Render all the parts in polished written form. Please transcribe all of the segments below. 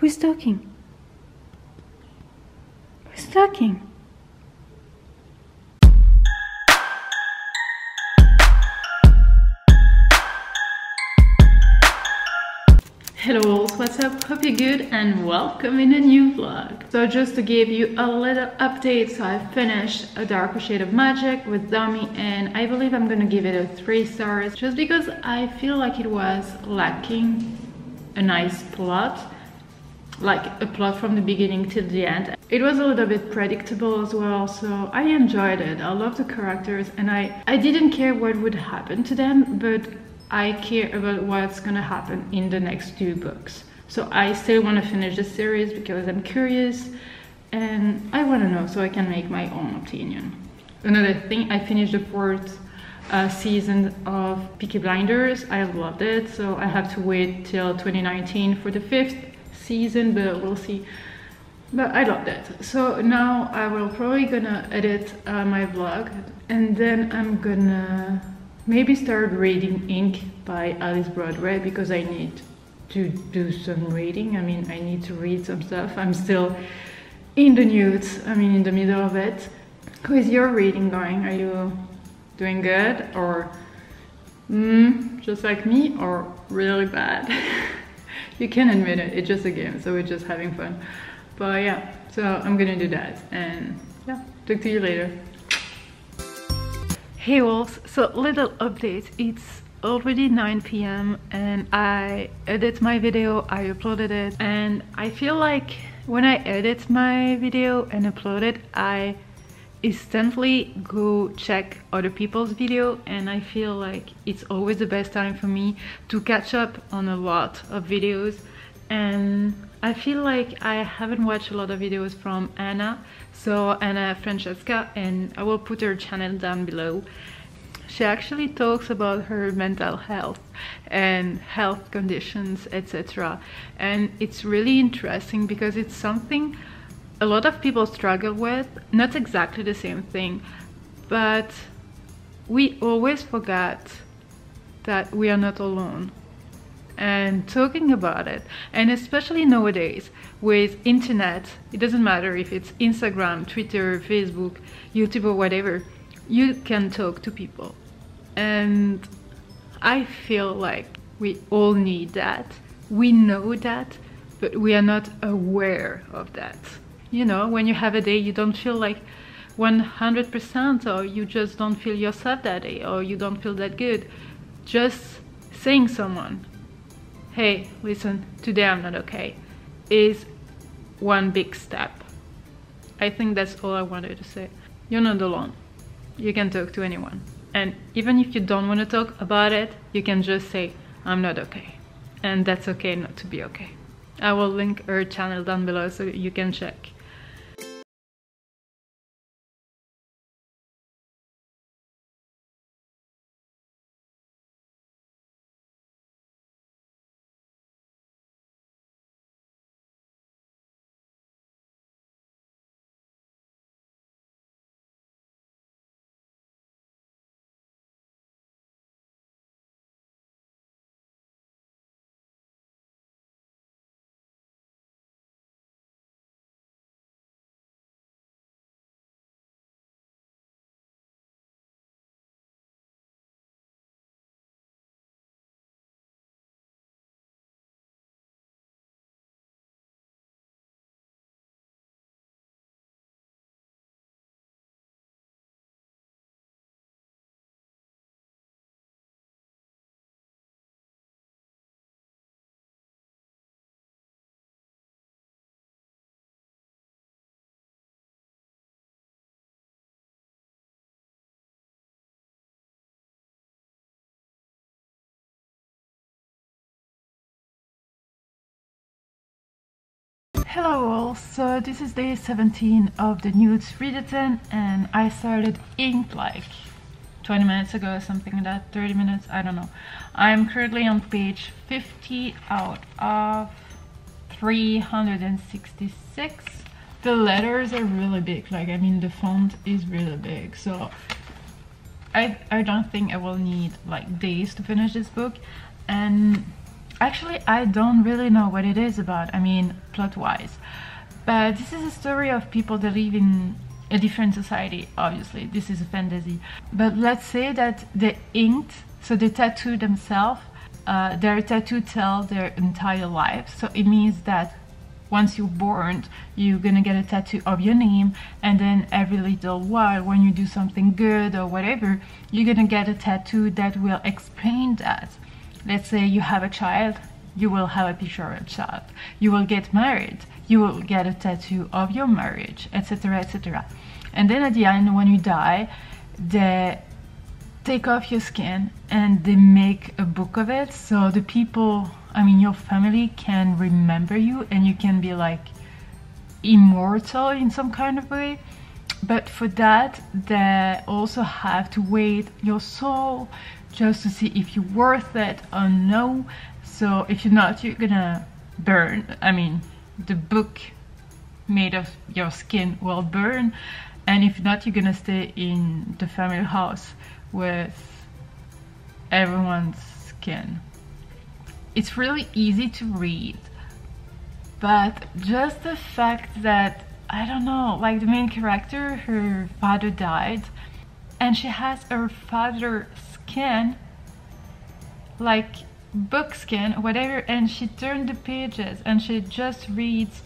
Who's talking? Who's talking? Hello all, what's up? Hope you're good and welcome in a new vlog. So just to give you a little update, so I finished A Darker Shade of Magic with Dummy and I believe I'm gonna give it a 3 stars just because I feel like it was lacking a nice plot, like a plot from the beginning till the end. It was a little bit predictable as well, so I enjoyed it. I love the characters and I didn't care what would happen to them, but I care about what's gonna happen in the next 2 books. So I still wanna finish the series because I'm curious and I wanna know so I can make my own opinion. Another thing, I finished the 4th season of Peaky Blinders. I loved it, so I have to wait till 2019 for the 5th season, but we'll see. But I loved it. So now I will probably gonna edit my vlog and then I'm gonna maybe start reading Ink by Alice Broadway because I need to do some reading. I mean, I need to read some stuff. I'm still in the N.E.W.T.s, I mean in the middle of it. How is your reading going? Are you doing good or just like me or really bad? You can admit it, it's just a game, so we're just having fun. But yeah, so I'm gonna do that and yeah, talk to you later. Hey wolves, so little update, it's already 9 p.m. and I edit my video, I uploaded it, and I feel like when I edit my video and upload it, I instantly go check other people's video and I feel like it's always the best time for me to catch up on a lot of videos. And I feel like I haven't watched a lot of videos from Anna, so Anna Francesca, and I will put her channel down below. She actually talks about her mental health and health conditions, etc. And it's really interesting because it's something a lot of people struggle with, not exactly the same thing, but we always forget that we are not alone. And talking about it, and especially nowadays with internet, it doesn't matter if it's Instagram, Twitter, Facebook, YouTube or whatever, you can talk to people. And I feel like we all need that. We know that, but we are not aware of that. You know, when you have a day you don't feel like 100% or you just don't feel yourself that day or you don't feel that good, just saying someone, hey, listen, today I'm not okay, is one big step. I think that's all I wanted to say. You're not alone. You can talk to anyone. And even if you don't want to talk about it, you can just say, I'm not okay. And that's okay not to be okay. I will link her channel down below so you can check. Hello all, so this is day 17 of the N.E.W.T.s Readathon and I started Ink like 20 minutes ago or something like that, 30 minutes, I don't know. I'm currently on page 50 out of 366. The letters are really big, like I mean the font is really big, so I don't think I will need like days to finish this book. And Actually, I don't really know what it is about, I mean, plot-wise. But this is a story of people that live in a different society, obviously. This is a fantasy. But let's say that they inked, so they tattoo themselves. Their tattoo tells their entire life, so it means that once you're born, you're gonna get a tattoo of your name, and then every little while, when you do something good or whatever, you're gonna get a tattoo that will explain that. Let's say you have a child, you will have a picture of a child. You will get married, you will get a tattoo of your marriage, etc., etc. And then at the end, when you die, they take off your skin and they make a book of it, so the people, I mean, your family can remember you and you can be like immortal in some kind of way. But for that, they also have to weigh your soul just to see if you're worth it or no. So if you're not, you're gonna burn. I mean, the book made of your skin will burn, and if not, you're gonna stay in the family house with everyone's skin. It's really easy to read, but just the fact that, I don't know, like the main character, her father died and she has her father's skin, like book skin or whatever, and she turned the pages and she just reads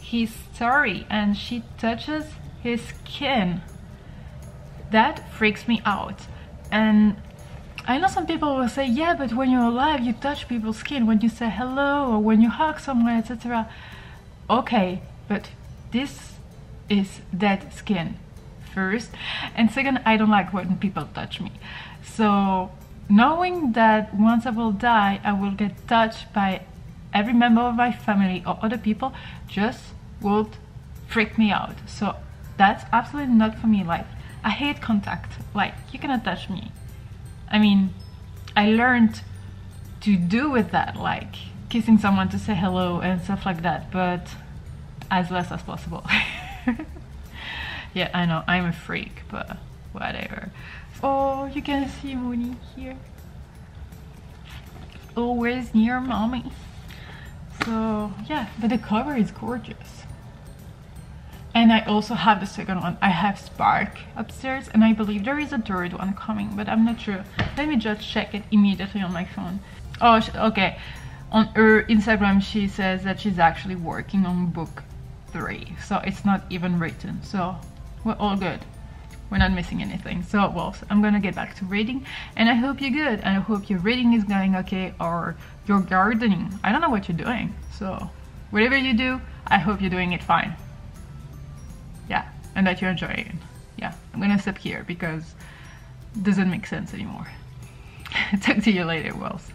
his story and she touches his skin. That freaks me out. And I know some people will say, yeah, but when you're alive, you touch people's skin when you say hello or when you hug someone, etc. Okay, but this is dead skin, first. And second, I don't like when people touch me. So knowing that once I will die, I will get touched by every member of my family or other people just would freak me out. So that's absolutely not for me. Like, I hate contact. Like, you cannot touch me. I mean, I learned to do with that, like kissing someone to say hello and stuff like that, but as less as possible. Yeah, I know, I'm a freak, but whatever. Oh, you can see Mooney here. Always near mommy. So, yeah, but the cover is gorgeous. And I also have the second one. I have Spark upstairs, and I believe there is a third one coming, but I'm not sure. Let me just check it immediately on my phone. Oh, okay. On her Instagram, she says that she's actually working on book 3, so it's not even written. So we're all good. We're not missing anything. So, well, I'm gonna get back to reading, and I hope you're good, and I hope your reading is going okay, or your gardening. I don't know what you're doing. So whatever you do, I hope you're doing it fine. Yeah, and that you're enjoying it. Yeah, I'm gonna stop here because it doesn't make sense anymore. Talk to you later, Wells.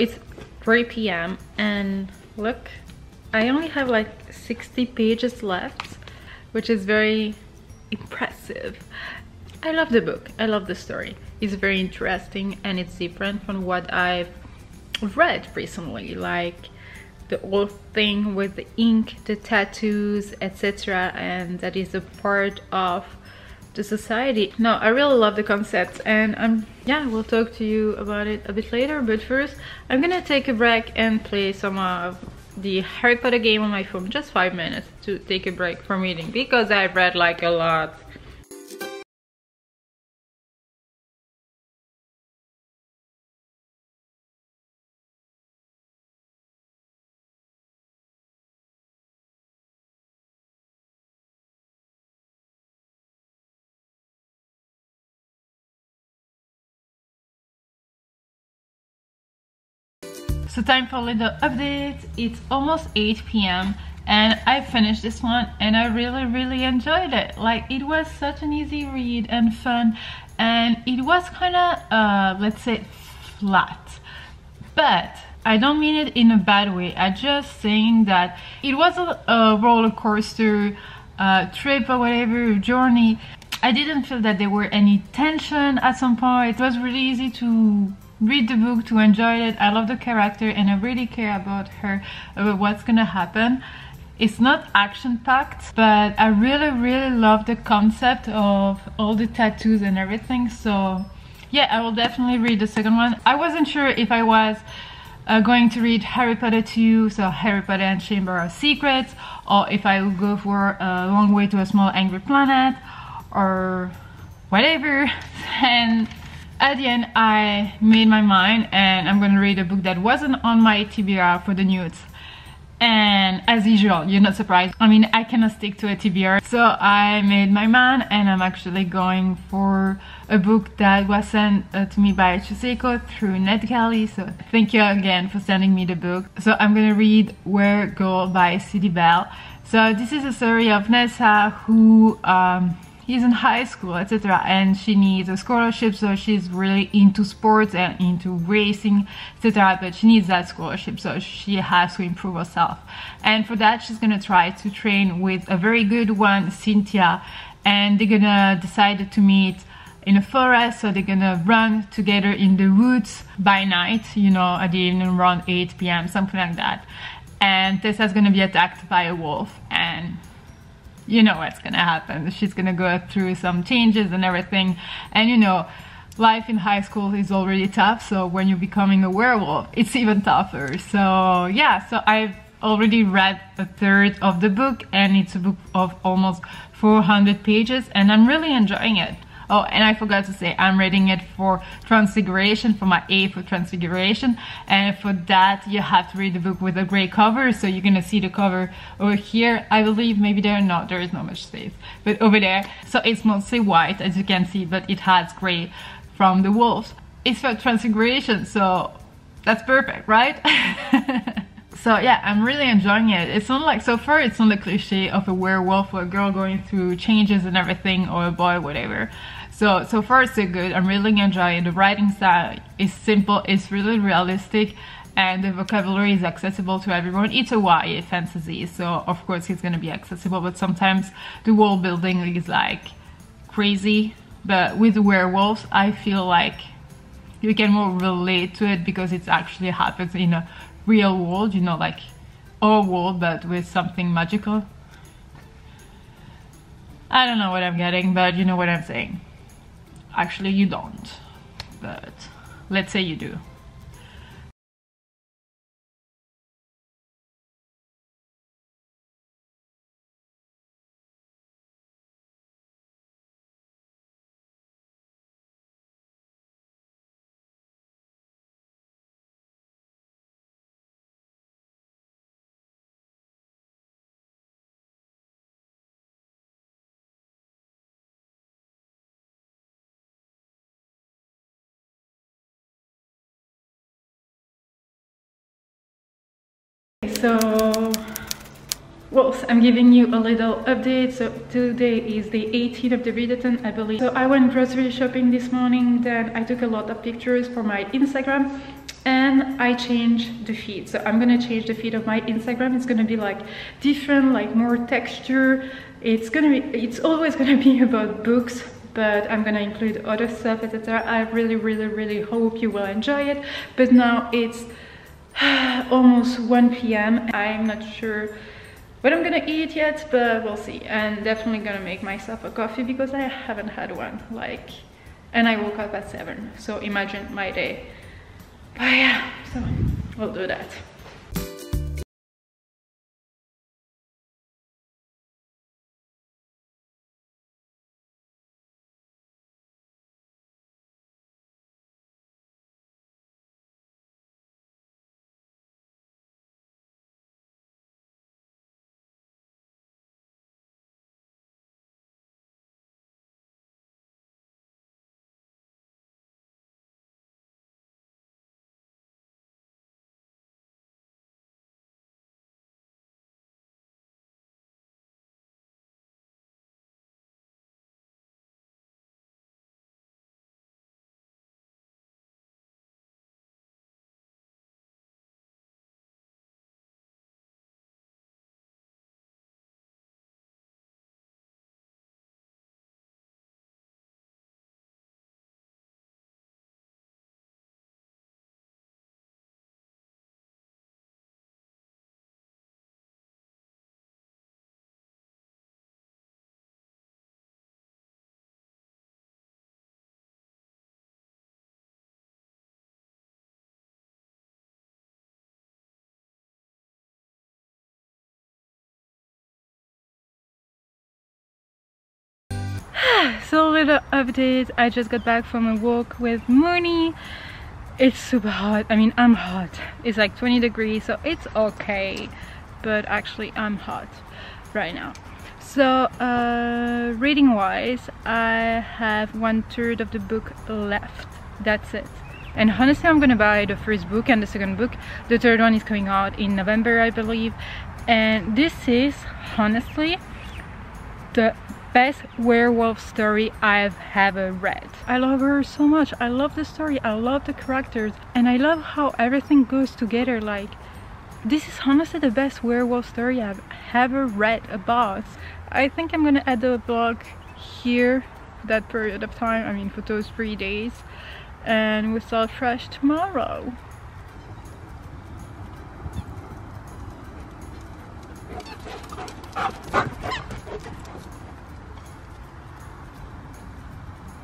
It's 3 p.m. and look, I only have like 60 pages left, which is very impressive. I love the book, I love the story. It's very interesting and it's different from what I've read recently, like the whole thing with the ink, the tattoos, etc. And that is a part of the society. No, I really love the concept, and yeah, we'll talk to you about it a bit later, but first I'm gonna take a break and play some of the Harry Potter game on my phone. Just 5 minutes to take a break from reading because I've read like a lot. So time for a little update. It's almost 8 p.m. and I finished this one and I really enjoyed it. Like, it was such an easy read and fun, and it was kind of, let's say, flat. But I don't mean it in a bad way. I just saying that it was a roller coaster trip or whatever, journey. I didn't feel that there were any tension at some point. It was really easy to read the book, to enjoy it. I love the character and I really care about her, about what's gonna happen. It's not action-packed, but I really love the concept of all the tattoos and everything. So yeah, I will definitely read the second one. I wasn't sure if I was going to read Harry Potter 2, so Harry Potter and Chamber of Secrets, or if I would go for A Long Way to a Small Angry Planet, or whatever. And at the end, I made my mind, and I'm gonna read a book that wasn't on my TBR for the N.E.W.T.s. And as usual, you're not surprised. I mean, I cannot stick to a TBR. So I made my mind, and I'm actually going for a book that was sent to me by Chuseko through NetGalley. So thank you again for sending me the book. So I'm gonna read Weregirl by C.D. Bell. So this is a story of Nessa, who is in high school, etc. And she needs a scholarship, so she's really into sports and into racing, etc. But she needs that scholarship, so she has to improve herself. And for that, she's gonna try to train with a very good one, Cynthia. And they're gonna decide to meet in a forest, so they're gonna run together in the woods by night, you know, at the evening around 8 p.m, something like that. And Tessa's gonna be attacked by a wolf, and you know what's gonna happen. She's gonna go through some changes and everything. And you know, life in high school is already tough, so when you're becoming a werewolf, it's even tougher. So yeah, so I've already read a third of the book, and it's a book of almost 400 pages, and I'm really enjoying it. Oh, and I forgot to say, I'm reading it for Transfiguration, for my A for Transfiguration. And for that, you have to read the book with a gray cover. So you're gonna see the cover over here, I believe. Maybe there, no, there is not much space, but over there. So it's mostly white, as you can see, but it has gray from the wolves. It's for Transfiguration, so that's perfect, right? So yeah, I'm really enjoying it. It's not like, so far it's not the cliche of a werewolf or a girl going through changes and everything, or a boy, whatever. So far it's so good. I'm really enjoying it. The writing style is simple, it's really realistic, and the vocabulary is accessible to everyone. It's a YA fantasy, so of course it's gonna be accessible, but sometimes the world building is like crazy. But with the werewolves, I feel like you can more relate to it because it actually happens in a real world, you know, like our world, but with something magical. I don't know what I'm getting, but you know what I'm saying. Actually, you don't, but let's say you do. So, well, I'm giving you a little update. So today is the 18th of the readathon, I believe. So I went grocery shopping this morning, then I took a lot of pictures for my Instagram, and I changed the feed. So I'm gonna change the feed of my Instagram. It's gonna be like different, like more texture. It's always gonna be about books, but I'm gonna include other stuff, etc. I really hope you will enjoy it. But now it's almost 1 p.m. I'm not sure what I'm gonna eat yet, but we'll see. And definitely gonna make myself a coffee because I haven't had one, like, and I woke up at 7, so imagine my day. But yeah, so we'll do that. So little update, I just got back from a walk with Mooney. It's super hot. I mean, I'm hot. It's like 20 degrees, so it's okay, but actually I'm hot right now. So reading wise, I have 1/3 of the book left, that's it. And honestly, I'm gonna buy the first book and the second book. The third one is coming out in November, I believe. And this is honestly the best werewolf story I've ever read. I love her so much. I love the story, I love the characters, and I love how everything goes together. Like, this is honestly the best werewolf story I've ever read about. I think I'm gonna add the blog here for that period of time, I mean for those 3 days. And we'll start fresh tomorrow.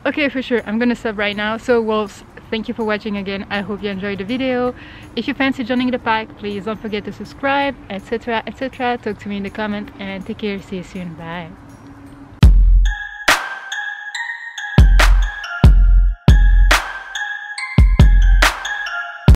Okay, for sure, I'm gonna stop right now. So wolves, thank you for watching again. I hope you enjoyed the video. If you fancy joining the pack, please don't forget to subscribe, etc, etc. Talk to me in the comment and take care. See you soon. Bye.